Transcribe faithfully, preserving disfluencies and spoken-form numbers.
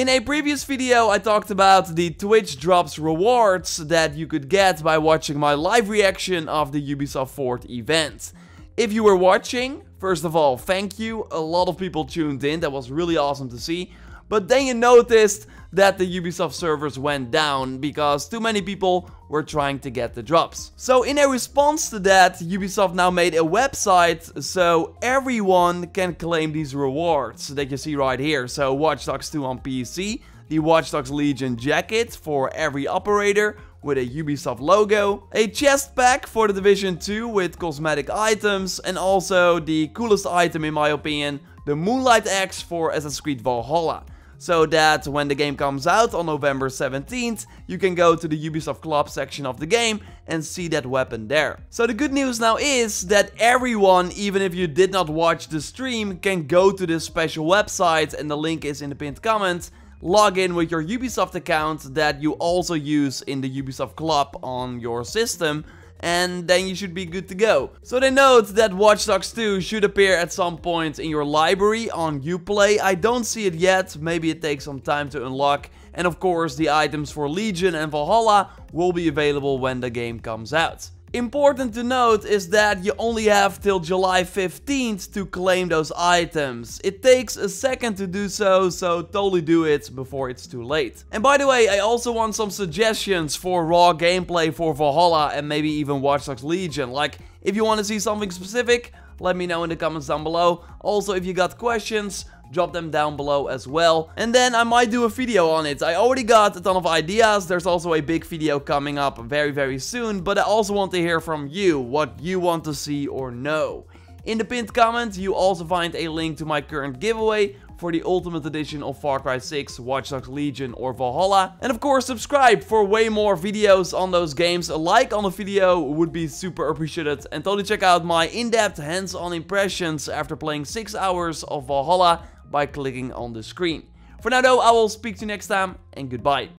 In a previous video, I talked about the Twitch Drops rewards that you could get by watching my live reaction of the Ubisoft Forward event. If you were watching, first of all, thank you. A lot of people tuned in. That was really awesome to see. But then you noticed that the Ubisoft servers went down because too many people were trying to get the drops. So in a response to that, Ubisoft now made a website so everyone can claim these rewards that you see right here. So Watch Dogs two on P C, the Watch Dogs Legion jacket for every operator with a Ubisoft logo, a chest pack for the Division two with cosmetic items, and also the coolest item in my opinion, the Moonlight Axe for Assassin's Creed Valhalla. So that when the game comes out on November seventeenth, you can go to the Ubisoft Club section of the game and see that weapon there. So the good news now is that everyone, even if you did not watch the stream, can go to this special website, and the link is in the pinned comment. Log in with your Ubisoft account that you also use in the Ubisoft Club on your system, and then you should be good to go. So they note that Watch Dogs two should appear at some point in your library on Uplay. I don't see it yet, maybe it takes some time to unlock. And of course the items for Legion and Valhalla will be available when the game comes out. Important to note is that you only have till July fifteenth to claim those items. It takes a second to do so, so totally do it before it's too late. And by the way, I also want some suggestions for raw gameplay for Valhalla and maybe even Watch Dogs Legion. Like, if you want to see something specific, let me know in the comments down below. Also, if you got questions, drop them down below as well, and then I might do a video on it. I already got a ton of ideas. There's also a big video coming up very very soon, but I also want to hear from you what you want to see or know. In the pinned comment you also find a link to my current giveaway for the Ultimate Edition of Far Cry six, Watch Dogs Legion or Valhalla. And of course subscribe for way more videos on those games. A like on the video would be super appreciated. And totally check out my in-depth hands-on impressions after playing six hours of Valhalla by clicking on the screen. For now though, I will speak to you next time, and goodbye.